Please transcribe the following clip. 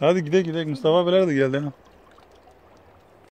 Hadi gidelim Mustafa abiler de geldi.